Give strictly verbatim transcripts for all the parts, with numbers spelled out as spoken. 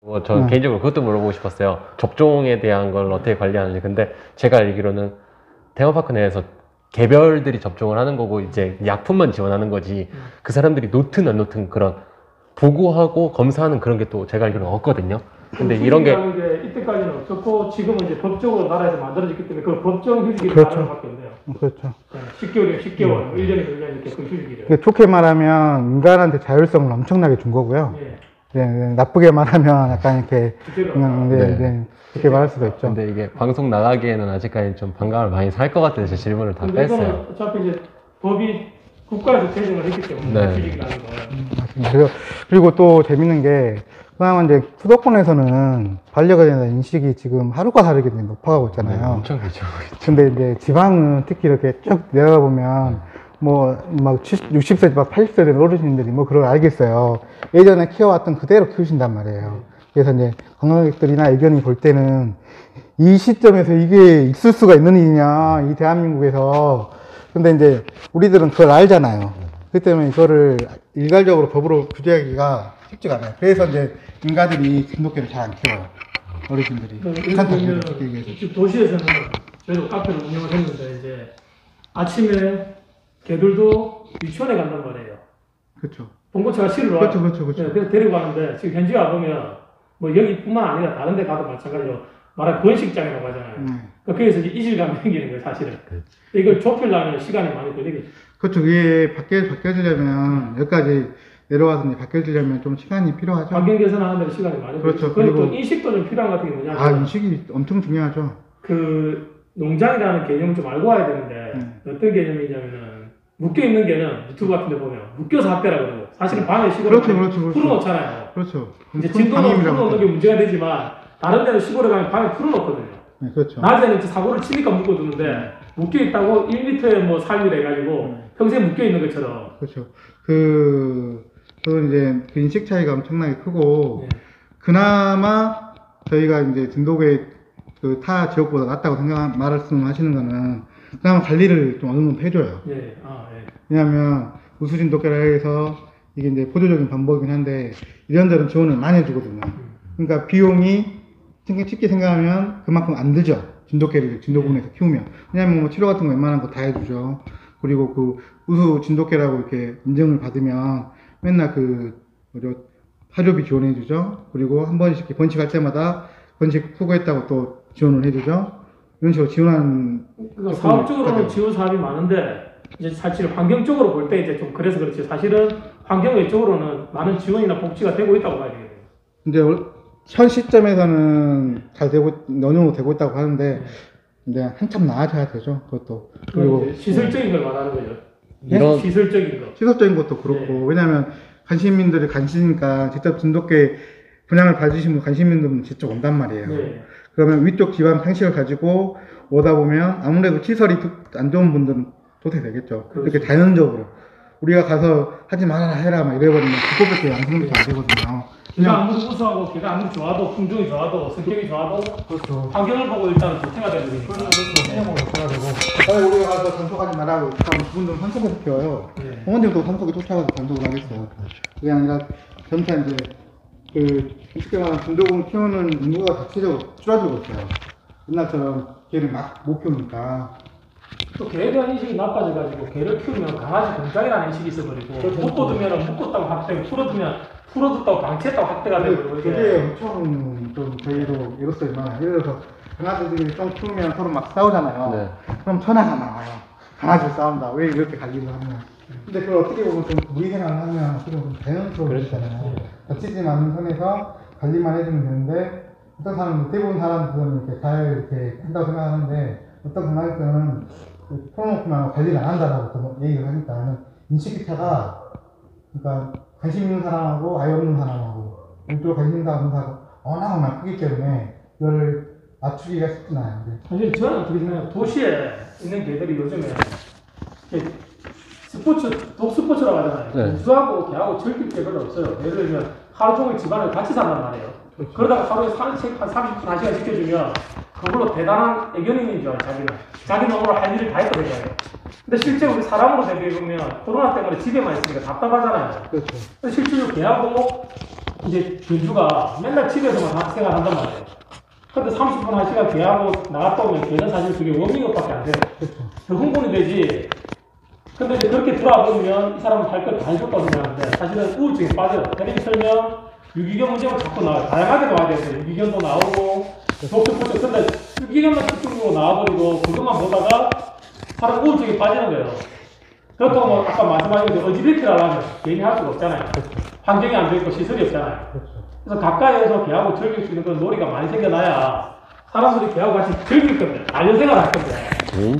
뭐 저 네. 개인적으로 그것도 물어보고 싶었어요. 접종에 대한 걸 어떻게 관리하는지. 근데 제가 알기로는 테마파크 내에서 개별들이 접종을 하는 거고 이제 약품만 지원하는 거지 음. 그 사람들이 놓든 안 놓든 그런 보고하고 검사하는 그런 게 또 제가 알기로는 없거든요. 근데 이런 게, 게 이때까지는 없었고 지금은 이제 법적으로 나라에서 만들어졌기 때문에 그 법정 휴직이 그렇죠. 나라는 밖에 없네요. 그렇죠. 네, 십 개월이면 십 개월, 네. 일 년이면 일 년 이렇게 그 휴직이래요. 좋게 말하면 인간한테 자율성을 엄청나게 준 거고요. 네. 네, 네, 나쁘게 말하면 약간 이렇게 그냥, 네, 네. 네, 그렇게 말할 수도 있죠. 근데 이게 방송 나가기에는 아직까지 좀 반감을 많이 살 것 같아서 제 질문을 다 뺐어요. 어차피 이제 법이 국가에서 제정을 했기 때문에 네. 휴직이 나는 거예요. 음, 그리고 또 재밌는 게 그나마 이제 수도권에서는 반려가 되는 인식이 지금 하루가 다르게 높아가고 있잖아요. 네, 엄청 그렇죠. 근데 이제 지방은 특히 이렇게 쭉 내려가 보면 네. 뭐 막 육십 세, 막 팔십 세 된 어르신들이 뭐 그걸 알겠어요. 예전에 키워왔던 그대로 키우신단 말이에요. 그래서 이제 관광객들이나 애견이 볼 때는 이 시점에서 이게 있을 수가 있는 일이냐, 이 대한민국에서. 근데 이제 우리들은 그걸 알잖아요. 그렇기 때문에 이거를 일괄적으로 법으로 규제하기가 쉽지가 않아요. 그래서 이제 인간들이 진돗개를 잘 안 키워요. 어르신들이. 지금 도시에서는 저희도 카페를 운영을 했는데 이제 아침에 개들도 유치원에 간단 말이에요. 그렇죠. 봉고차가 실을 와요. 그렇죠, 그렇죠, 그렇죠. 네, 그래서 데리고 가는데 지금 현지 와 보면 뭐 여기뿐만 아니라 다른 데 가도 마찬가지로 말하는 번식장이라고 하잖아요. 네. 그래서 이질감이 생기는 거예요, 사실은. 그렇죠. 이걸 좁히려면 시간이 많이 걸리겠죠. 그렇죠. 이게 바뀌, 바뀌어지려면 여기까지 내려와서 이제 바뀌어지려면 좀 시간이 필요하죠. 환경 개선하는 데 시간이 많이 걸리죠. 그렇죠. 그리고 또 인식도 좀 필요한 것 같은 게 뭐냐면 아, 인식이 엄청 중요하죠. 그 농장이라는 개념을 좀 알고 와야 되는데 네. 어떤 개념이냐면은 묶여있는 개는 유튜브 같은 데 보면 묶여서 학대라고 그러고 사실은 방에 시골에 풀어놓잖아요. 그렇죠. 이제 진도는 풀어놓는 게 문제가 되지만 다른 데는 시골에 가면 방에 풀어놓거든요. 네, 그렇죠. 낮에는 사고를 치니까 묶어두는데 묶여있다고 일 미터에 뭐 삶이 돼가지고 네. 평생 묶여있는 것처럼. 그렇죠. 그, 그 이제 그 인식 차이가 엄청나게 크고 네. 그나마 저희가 이제 진도계 그 타 지역보다 낫다고 생각 말씀하시는 거는 그다음 관리를 좀 어느 정도 해줘요. 예, 아, 예. 왜냐하면 우수진돗개라 해서 이게 이제 보조적인 방법이긴 한데 이런저런 지원을 많이 해주거든요. 그러니까 비용이 쉽게 생각하면 그만큼 안 들죠. 진돗개를 진도군에서 예. 키우면 왜냐하면 뭐 치료 같은 거 웬만한 거 다 해주죠. 그리고 그 우수진돗개라고 이렇게 인증을 받으면 맨날 그 뭐죠 사료비 지원해주죠. 그리고 한 번씩 번식할 때마다 번식 수거했다고 또 지원을 해주죠. 이런 식으로 지원하는 그러니까 사업적으로는 지원 사업이 많은데 이제 사실 환경적으로 볼 때 이제 좀 그래서 그렇지 사실은 환경 외적으로는 많은 지원이나 복지가 되고 있다고 봐야 되겠네요. 근데 현 시점에서는 잘 되고 어느 정도 되고 있다고 하는데 근데 한참 나아져야 되죠. 그것도 그리고 시설적인 걸 말하는 거죠. 이런 시설적인 거 시설적인 것도 그렇고 네. 왜냐하면 관심인들이 관심이니까 직접 진돗개 분양을 받으신 분 관심인들은 직접 온단 말이에요. 네. 그러면 위쪽 기반 상식을 가지고 오다 보면 아무래도 시설이 안 좋은 분들은 도태가 되겠죠. 그렇죠. 이렇게 자연적으로. 우리가 가서 하지 말아라 해라 막 이래버리면 그것밖에 양성이 안 되거든요. 걔가 아무리 우수하고 걔가 아무리 좋아도 품종이 좋아도 성격이 좋아도 그렇죠. 환경을 보고 일단은 도태가 되는 거니까. 그렇죠. 그렇죠. 어, 우리가 가서 단속하지 말라고 그분들은 단속해서 키워요. 네. 부모님도 단속에 쫓아가서 단속을 하겠어요. 그렇죠. 그게 아니라 점차 이제 그, 쉽게 말하면 진돗개 키우는 인구가 자체적으로 줄어들고 있어요. 옛날처럼 개를 막 못 키우니까. 또 개에 대한 인식이 나빠져가지고 개를 키우면 강아지 동작이라는 인식이 있어버리고 묶어두면 묶었다고 학대고 풀어두면 풀어뒀다고 강제했다고 학대가 되고 그게 엄청 좀 저희도 이것도 있나요? 예를 들어서 강아지들이 좀 키우면 서로 막 싸우잖아요. 네. 그럼 천하가 나와요. 강아지로 싸운다. 왜 이렇게 갈리고 하냐. 근데 그걸 어떻게 보면 좀 우리 생각을 하면 좀 자연스러운 거잖아요. 다치지 않는 선에서 관리만 해주면 되는데 어떤 사람은 대부분 사람들은 이렇게 잘 이렇게 한다고 생각하는데 어떤 강아지들은 풀어놓고만 관리를 안 한다라고 얘기를 하니까 인식 차가 그러니까 관심 있는 사람하고 아예 없는 사람하고 이쪽 관심 있는 사람하고 워낙 크기 때문에 이거를 맞추기가 쉽진 않은데 사실 저는 어떻게 생각해요? 도시에 있는 개들이 요즘에 스포츠, 독스포츠라고 하잖아요. 네. 우수하고 개하고 절길 게 별로 없어요. 예를 들면 하루 종일 집안을 같이 산단 말이에요. 그렇죠. 그러다가 하루에 산책 한 삼십 분, 한 시간 시켜주면 그걸로 대단한 애견인인 줄 알아요, 자기는. 자기는 오늘 할 일을 다 했다고 생각해요. 근데 실제 우리 사람으로 대비해보면 코로나 때문에 집에만 있으니까 답답하잖아요. 그렇죠. 근데 실제로 개하고 이제 주주가 맨날 집에서만 학생을 한단 말이에요. 근데 삼십 분, 한 시간 개하고 나갔다 오면 걔는 사실 그게 워밍업밖에 안 돼요. 더 흥분이 되지. 근데 이제 그렇게 들어와보면 이 사람은 할 걸 다 해줬다고 생각하는데 사실은 우울증에 빠져요. 대리기 설명, 유기견 문제가 자꾸 나와요. 다양하게 와야 돼요. 유기견도 나오고, 독특포적. 근데 유기견만 집중적으로 나와버리고, 그것만 보다가 사람 우울증에 빠지는 거예요. 그렇다고 뭐 아까 말씀하신 대로 어지럽히라 하면 괜히 할 수가 없잖아요. 환경이 안 되어있고 시설이 없잖아요. 그래서 가까이에서 개하고 즐길 수 있는 그런 놀이가 많이 생겨나야 사람들이 개하고 같이 즐길 겁니다. 반려생활을 할 겁니다.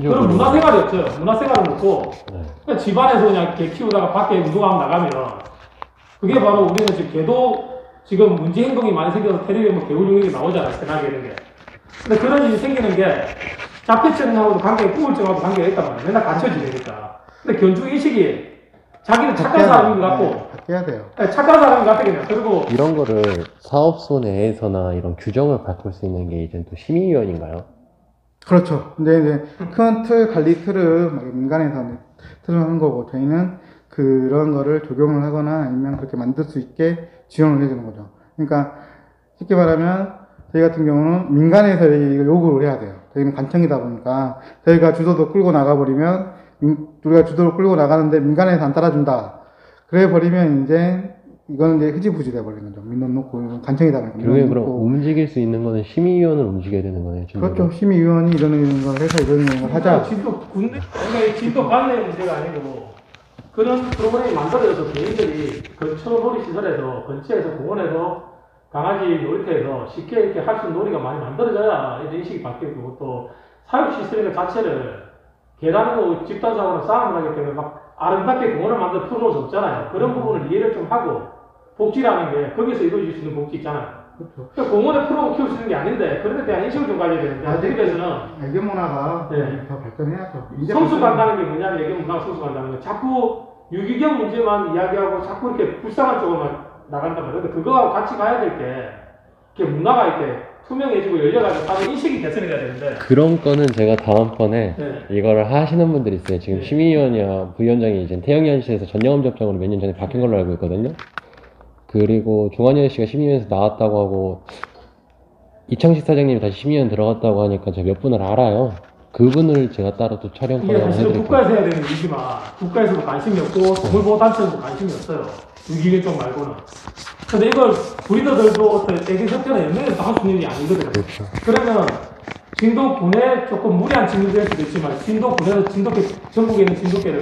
그럼 문화생활이 없어요. 문화생활은 없고, 네. 그냥 집안에서 그냥 개 키우다가 밖에 운동하고 나가면, 그게 바로 우리는 지금 개도 지금 문제 행동이 많이 생겨서 텔레비전에 개울용이 나오잖아요. 생각이 되는 게. 근데 그런 일이 생기는 게 자폐증하고도 관계, 우울증하고 관계가 있단 말이에요. 맨날 갇혀지니까. 근데 견주의식이 자기는 착한 사람인 것 같고, 해야 돼요. 네, 착한 사람인 것 같아요. 그리고 이런 거를 사업소 내에서나 이런 규정을 바꿀 수 있는 게 이제 또 시민위원인가요? 그렇죠. 네, 네. 큰 틀, 관리 틀을 민간에서 틀어놓은 거고, 저희는 그런 거를 적용을 하거나 아니면 그렇게 만들 수 있게 지원을 해주는 거죠. 그러니까 쉽게 말하면 저희 같은 경우는 민간에서 이걸 요구를 해야 돼요. 저희는 관청이다 보니까 저희가 주도도 끌고 나가버리면 우리가 주도를 끌고 나가는데 민간에서 안 따라준다. 그래 버리면 이제 이거는 이제 흐지부지 돼버리는 거죠. 민원 놓고 간청이다 보니까. 그게 그럼 놓고. 움직일 수 있는 거는 심의위원을 움직여야 되는 거네요. 진도로. 그렇죠. 심의위원이 이런 걸 해서 이런 걸 하자. 진도 군내, 그러니까 진도 관내 문제가 아니고 그런 프로그램이 만들어져서 개인들이 근처 놀이시설에서, 근처에서, 공원에서, 강아지 놀이터에서 쉽게 이렇게 할 수 있는 놀이가 많이 만들어져야 이런 인식이 바뀌고, 또 사육 시스템 자체를 개라는 거 집단적으로 싸움을 하기 때문에 막 아름답게 공원을 만들어 풀어놓을 수 없잖아요. 그런 부분을 이해를 좀 하고, 복지라는 게 거기서 이루어질 수 있는 복지 있잖아요. 그렇죠. 그러니까 공원에 풀어놓고 키울 수 있는 게 아닌데 그런 데 대한 인식을 좀 가져야 되는데, 아, 대립에서는 애견 문화가 네. 더 발전해야죠. 성수 간다는 게 뭐냐면, 애견 문화가 성수 간다는 게 자꾸 유기견 문제만 이야기하고 자꾸 이렇게 불쌍한 쪽으로만 나간단 말이에요. 근데 그거하고 같이 가야 될 게, 이렇게 문화가 이렇게 투명해지고 열려가지고 다들 인식이 개선해야 되는데, 그런 거는 제가 다음번에 네. 이거를 하시는 분들이 있어요. 지금 네. 심의위원이야 부위원장이 이제 태영연실에서 전염 접종으로 몇 년 전에 바뀐 걸로 알고 있거든요. 그리고 종환현 씨가 심의위원에서 나왔다고 하고, 이창식 사장님이 다시 심의위원 들어갔다고 하니까 제가 몇 분을 알아요. 그분을 제가 따로 또 촬영권을 해드릴게요. 국가에서 해야 되는 일이지만 국가에서도 관심이 없고 동물보호단체도 네. 관심이 없어요. 유기견 쪽 말고는. 근데 이걸 브리더들도 어떤 애기 협찬에 연맹해서 할 수 있는 일이 아니거든요. 그렇죠. 그러면 진도 군에 조금 무리한 진도일 수도 있지만, 진도 군에서 진돗개, 전국에 있는 진돗개를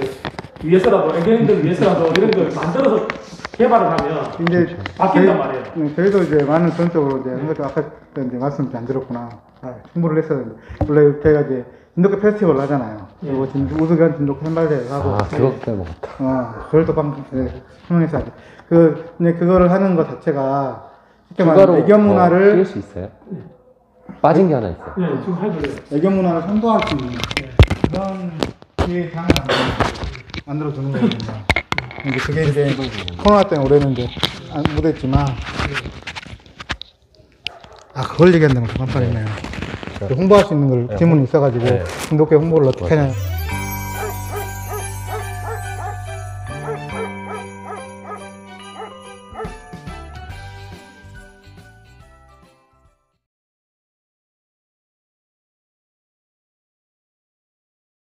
위해서라도, 애견인들 위해서라도 이런 걸 만들어서 개발을 하면 이제 바뀐단 말이에요. 네, 저희도 이제 많은 전적으로 이제 네. 아까 이제 말씀 안 들었구나. 아, 홍보를 했어야 되는데. 원래 저희가 이제 진돗개 페스티벌을 하잖아요. 예. 그리고 우수견 진돗개 선발대회를 하고. 아, 그것 때문에 먹었다. 아, 그걸 또 방금 설명했어야 돼. 그, 근데 그거를 하는 것 자체가 쉽게 말하면 애견 문화를. 어, 키울 수 있어요? 네. 빠진 게 하나 있어요. 네, 좀 해보세요. 애견 문화를 선도할 수 있는 네. 그런 기회의 상을 만들어주는 거거든요. 근데 그게 이제 코로나 때문에 오래는 이제 안, 못했지만. 아, 그걸 얘기한다면 좀 깜빡했네요. 네. 홍보할 수 있는 걸 네, 질문이 홍... 있어가지고, 진돗개 네. 홍보를 어떻게 하냐.